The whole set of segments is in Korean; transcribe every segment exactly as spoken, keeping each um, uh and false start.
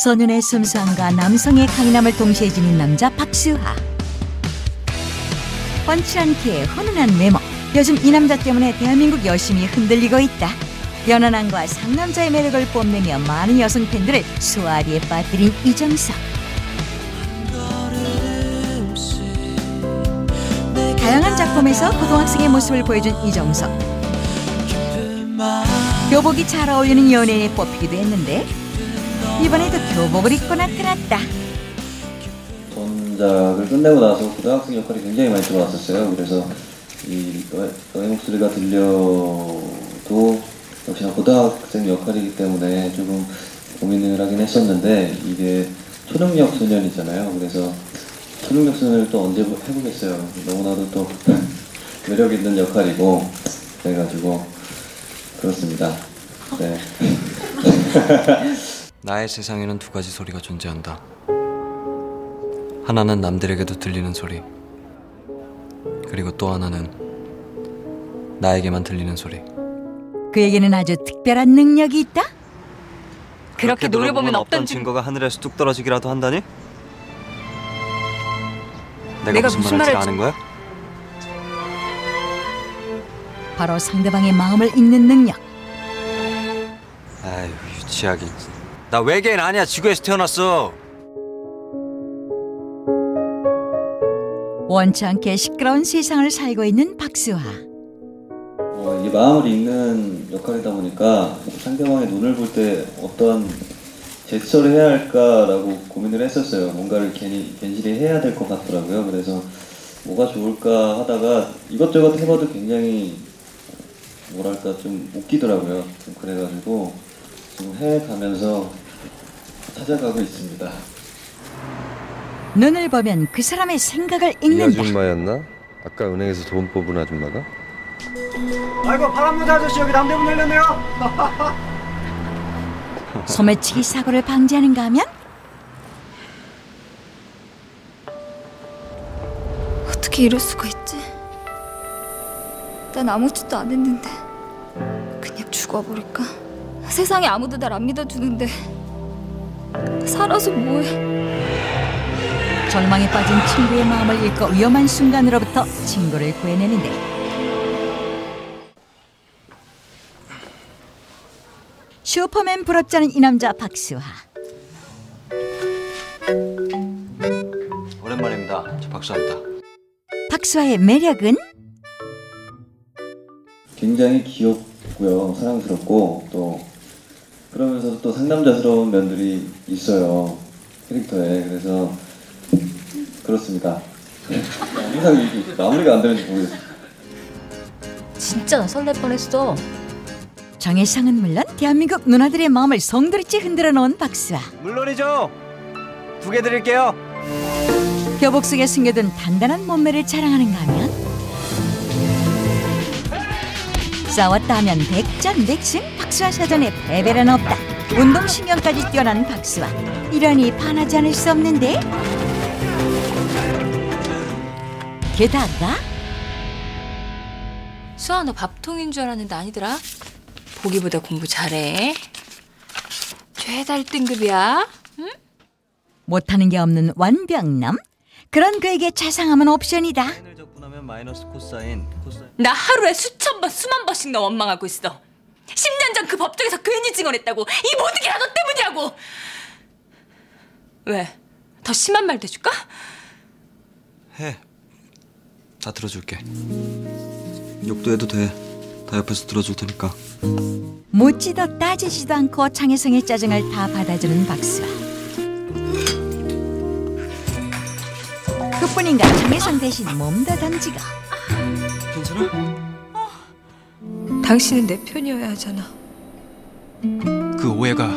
소년의 순수함과 남성의 강인함을 동시에 지닌 남자 박수하. 뻔칠한 키에 훈훈한 외모. 요즘 이 남자 때문에 대한민국 여심이 흔들리고 있다. 연하남과 상남자의 매력을 뽐내며 많은 여성 팬들을 수아리에 빠뜨린 이정석. 다양한 작품에서 고등학생의 모습을 보여준 이정석. 교복이 잘 어울리는 연예인에 뽑히기도 했는데 이번에도 교복을 입고 나타났다. 원작을 끝내고 나서 고등학생 역할이 굉장히 많이 들어왔었어요. 그래서 이 너의, 너의 목소리가 들려도 역시나 고등학생 역할이기 때문에 조금 고민을 하긴 했었는데, 이게 초능력 소년이잖아요. 그래서 초능력 소년을 또 언제 해보겠어요. 너무나도 또 매력 있는 역할이고 그래가지고 그렇습니다. 네. 나의 세상에는 두 가지 소리가 존재한다. 하나는 남들에게도 들리는 소리, 그리고 또 하나는 나에게만 들리는 소리. 그에게는 아주 특별한 능력이 있다? 그렇게 노려보면 없던 증거가 하늘에서 뚝 떨어지기라도 한다니? 내가, 내가 무슨, 무슨 말을 아는 거야? 바로 상대방의 마음을 읽는 능력. 아유, 유치하긴. 나 외계인 아니야. 지구에서 태어났어. 원치 않게 시끄러운 세상을 살고 있는 박수하. 어, 이 마음을 읽는 역할이다 보니까 상대방의 눈을 볼 때 어떤 제스처를 해야 할까라고 고민을 했었어요. 뭔가를 괜히 괜시리 해야 될 것 같더라고요. 그래서 뭐가 좋을까 하다가 이것저것 해봐도 굉장히 뭐랄까 좀 웃기더라고요. 좀 그래가지고 지금 해가면서 찾아가고 있습니다. 눈을 보면 그 사람의 생각을 읽는다. 이 아줌마였나? 아까 은행에서 돈 뽑은 아줌마가? 아이고, 바람모자 아저씨, 여기 남대문 열렸네요. 소매치기 사고를 방지하는가 하면 어떻게 이럴 수가 있지? 난 아무 짓도 안 했는데 그냥 죽어버릴까? 세상에 아무도 날 안 믿어주는데 살아서 뭐해? 절망에 빠진 친구의 마음을 읽고 위험한 순간으로부터 친구를 구해내는데, 슈퍼맨 부럽지 않은 이 남자 박수하. 오랜만입니다. 저 박수하입니다. 박수하의 매력은? 굉장히 귀엽고요. 사랑스럽고 또 그러면서 또 상남자스러운 면들이 있어요. 캐릭터에. 그래서 그렇습니다. 항상 마무리가 안 되는지 모르겠어요. 진짜 나 설렐 뻔했어. 정혜상은 물론 대한민국 누나들의 마음을 송두리째 흔들어 놓은 박수하. 물론이죠. 두 개 드릴게요. 교복 속에 숨겨둔 단단한 몸매를 자랑하는가 하면 싸웠다 하면 백전백승. 박수하 사전에 패배란 없다. 운동신경까지 뛰어난 박수하. 이러니 반하지 않을 수 없는데, 게다가 수아, 너 밥통인 줄 알았는데 아니더라. 보기보다 공부 잘해. 최다 일 등급이야. 응? 못하는 게 없는 완벽남. 그런 그에게 자상함은 옵션이다. 나 하루에 수천 번, 수만 번씩 너 원망하고 있어. 십 년 전 그 법정에서 괜히 증언했다고. 이 모든 게 다 너 때문이라고. 왜? 더 심한 말도 해줄까? 해. 다 들어줄게. 욕도 해도 돼. 다 옆에서 들어줄 테니까. 묻지도 따지지도 않고 장혜성의 짜증을 다 받아주는 박수하. 그뿐인가 장혜성 대신 몸도 던지고. 괜찮아? 어. 당신은 내 편이어야 하잖아. 그 오해가.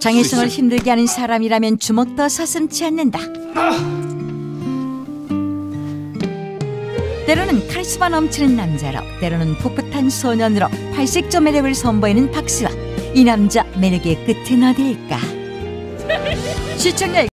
장혜성을 있을... 힘들게 하는 사람이라면 주먹도 서슴지 않는다. 아! 때로는 카리스마 넘치는 남자로, 때로는 풋풋한 소년으로 팔색조 매력을 선보이는 박수하. 이 남자 매력의 끝은 어디일까? 시청률